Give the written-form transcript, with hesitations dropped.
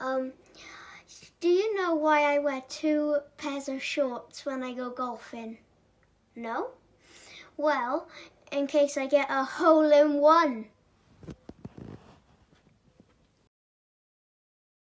Do you know why I wear two pairs of shorts when I go golfing? No? Well, in case I get a hole in one.